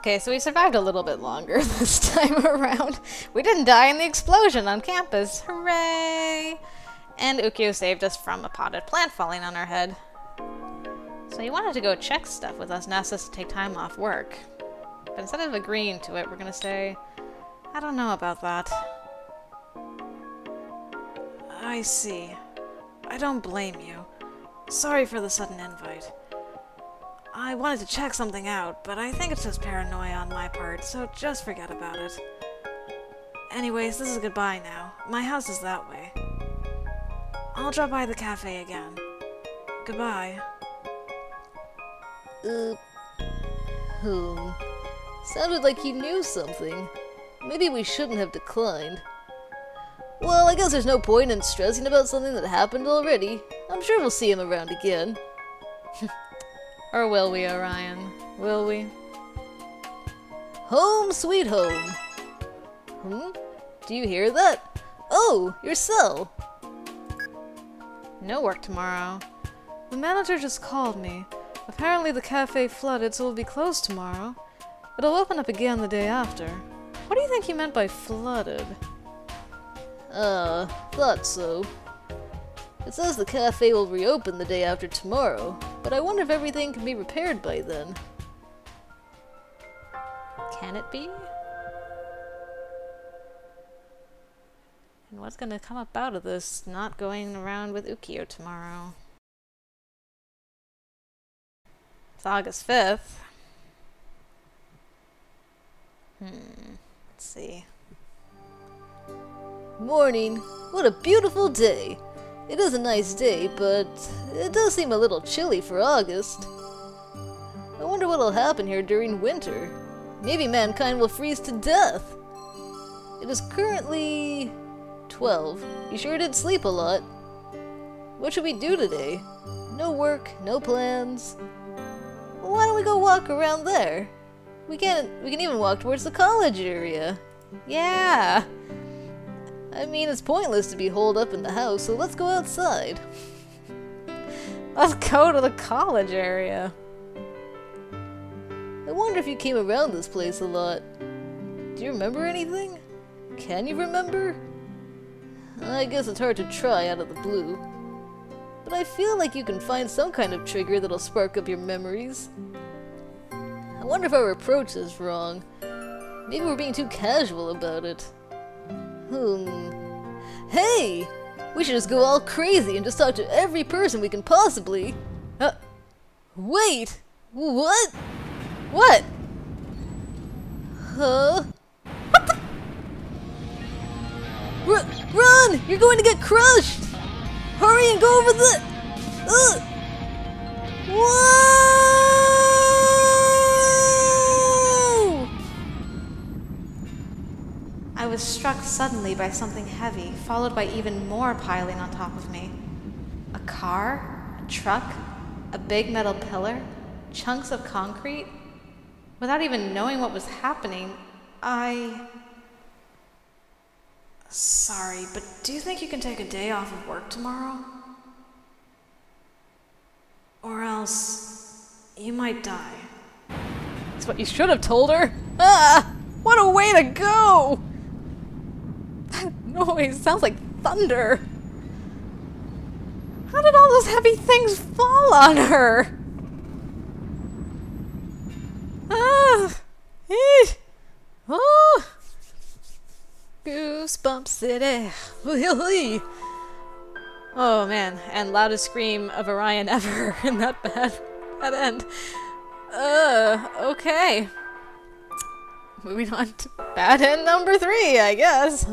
Okay, so we survived a little bit longer this time around. We didn't die in the explosion on campus. Hooray! And Ukyo saved us from a potted plant falling on our head. So he wanted to go check stuff with us and asked us to take time off work. But instead of agreeing to it, we're gonna say, I don't know about that. I see. I don't blame you. Sorry for the sudden invite. I wanted to check something out, but I think it's just paranoia on my part, so just forget about it. Anyways, this is goodbye now. My house is that way. I'll drop by the cafe again. Goodbye. Sounded like he knew something. Maybe we shouldn't have declined. Well, I guess there's no point in stressing about something that happened already. I'm sure we'll see him around again. Or will we, Orion? Will we? Home sweet home! Do you hear that? Oh, your cell! No work tomorrow. The manager just called me. Apparently the cafe flooded, so we'll be closed tomorrow. It'll open up again the day after. What do you think he meant by flooded? Thought so. It says the cafe will reopen the day after tomorrow, but I wonder if everything can be repaired by then. Can it be? And what's gonna come up out of this not going around with Ukyo tomorrow? It's August 5th. Let's see. Morning! What a beautiful day! It is a nice day, but it does seem a little chilly for August. I wonder what'll happen here during winter. Maybe mankind will freeze to death! It is currently 12. You sure did sleep a lot. What should we do today? No work, no plans. Why don't we go walk around there? We can even walk towards the college area. Yeah! I mean, it's pointless to be holed up in the house, so let's go outside. Let's go to the college area. I wonder if you came around this place a lot. Do you remember anything? Can you remember? I guess it's hard to try out of the blue. But I feel like you can find some kind of trigger that'll spark up your memories. I wonder if our approach is wrong. Maybe we're being too casual about it. Hey! We should just go all crazy and just talk to every person we can possibly... Wait! What? What? Huh? What the... Run! You're going to get crushed! Hurry and go over the... Whoa! I was struck suddenly by something heavy, followed by even more piling on top of me. A car, a truck, a big metal pillar, chunks of concrete. Without even knowing what was happening, I... Sorry, but do you think you can take a day off of work tomorrow? Or else... you might die. That's what you should have told her! Ah! What a way to go! That noise sounds like thunder. How did all those heavy things fall on her? Goosebump City. Oh man, and loudest scream of Orion ever in that bad end. Okay. Moving on to bad end number 3, I guess.